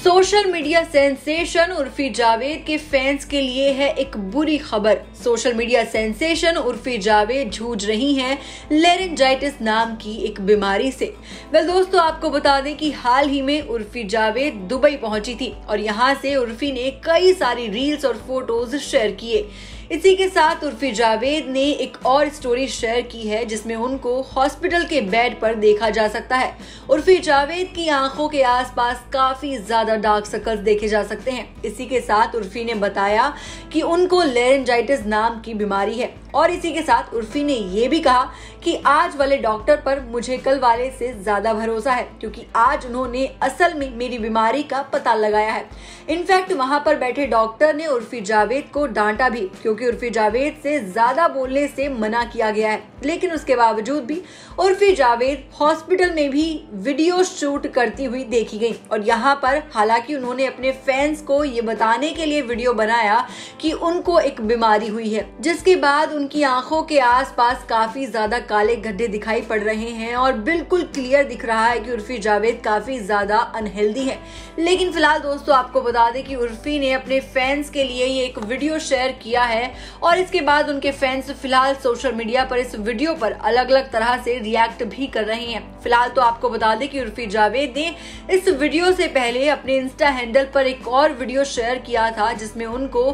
Social media sensation Urfi Javed के fans के लिए है एक बुरी खबर। Social media sensation Urfi Javed जूझ रही हैं लैरिंजाइटिस नाम की एक बीमारी से। वेल दोस्तों, आपको बता दें कि हाल ही में उर्फी जावेद दुबई पहुंची थी और यहां से उर्फी ने कई सारी रील्स और फोटोज शेयर किए। इसी के साथ उर्फी जावेद ने एक और स्टोरी शेयर की है जिसमें उनको हॉस्पिटल के बेड पर देखा जा सकता है। उर्फी जावेद की आंखों के आसपास काफी ज्यादा डार्क सर्कल्स देखे जा सकते हैं। इसी के साथ उर्फी ने बताया कि उनको लैरिंजाइटिस नाम की बीमारी है और इसी के साथ उर्फी ने ये भी कहा कि आज वाले डॉक्टर पर मुझे कल वाले से ज्यादा भरोसा है, क्योंकि आज उन्होंने असल में मेरी बीमारी का पता लगाया है। इनफैक्ट वहां पर बैठे डॉक्टर ने उर्फी जावेद को डांटा भी, क्योंकि उर्फी जावेद से ज्यादा बोलने से मना किया गया है। लेकिन उसके बावजूद भी उर्फी जावेद हॉस्पिटल में भी वीडियो शूट करती हुई देखी गई और यहाँ पर हालांकि उन्होंने अपने फैंस को ये बताने के लिए वीडियो बनाया कि उनको एक बीमारी हुई है, जिसके बाद उनकी आंखों के आसपास काफी ज्यादा काले गड्ढे दिखाई पड़ रहे हैं और बिल्कुल क्लियर दिख रहा है कि उर्फी जावेद काफी ज्यादा अनहेल्दी है। लेकिन फिलहाल दोस्तों, आपको बता दें कि उर्फी ने अपने फैंस के लिए ये एक वीडियो शेयर किया है और इसके बाद उनके फैंस फिलहाल सोशल मीडिया पर इस वीडियो पर अलग अलग तरह से रिएक्ट भी कर रहे हैं। फिलहाल तो आपको बता दें कि उर्फी जावेद ने इस वीडियो से पहले अपने इंस्टा हैंडल पर एक और वीडियो शेयर किया था जिसमें उनको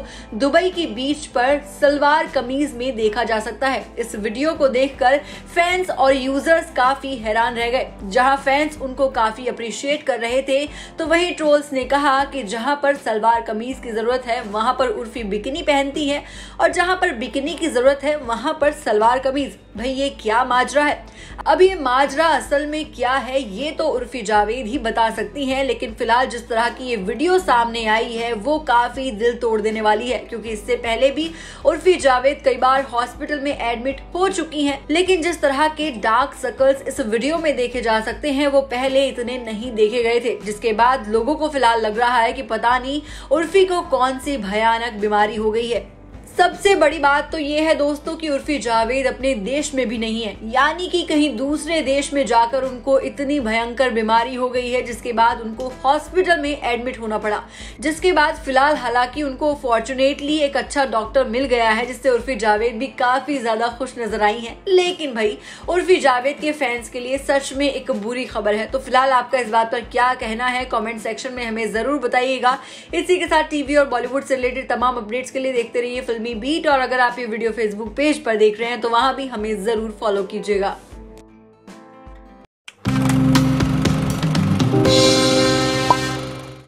दुबई की बीच पर सलवार कमीज में देखा जा सकता है। इस वीडियो को देखकर फैंस और यूजर्स काफी हैरान रह गए। जहां फैंस उनको काफी अप्रिशिएट कर रहे थे तो वहीं ट्रोल्स ने कहा कि जहां पर सलवार कमीज की जरूरत है वहां पर उर्फी बिकिनी पहनती है और जहां पर बिकिनी की जरूरत है वहां पर सलवार कमीज। भाई ये क्या माजरा है? अब ये माजरा असल में क्या है ये तो उर्फी जावेद ही बता सकती हैं, लेकिन फिलहाल जिस तरह की ये वीडियो सामने आई है वो काफी दिल तोड़ देने वाली है, क्योंकि इससे पहले भी उर्फी जावेद कई बार हॉस्पिटल में एडमिट हो चुकी हैं, लेकिन जिस तरह के डार्क सर्कल्स इस वीडियो में देखे जा सकते हैं वो पहले इतने नहीं देखे गए थे, जिसके बाद लोगों को फिलहाल लग रहा है कि पता नहीं उर्फी को कौन सी भयानक बीमारी हो गई है। सबसे बड़ी बात तो ये है दोस्तों कि उर्फी जावेद अपने देश में भी नहीं है, यानी कि कहीं दूसरे देश में जाकर उनको इतनी भयंकर बीमारी हो गई है जिसके बाद उनको हॉस्पिटल में एडमिट होना पड़ा। जिसके बाद फिलहाल हालांकि उनको फॉर्चुनेटली एक अच्छा डॉक्टर मिल गया है जिससे उर्फी जावेद भी काफी ज्यादा खुश नजर आई है, लेकिन भाई उर्फी जावेद के फैंस के लिए सच में एक बुरी खबर है। तो फिलहाल आपका इस बात पर क्या कहना है कॉमेंट सेक्शन में हमें जरूर बताइएगा। इसी के साथ टीवी और बॉलीवुड से रिलेटेड तमाम अपडेट्स के लिए देखते रहिए फिल्मी बीट, और अगर आप ये वीडियो फेसबुक पेज पर देख रहे हैं तो वहां भी हमें जरूर फॉलो कीजिएगा।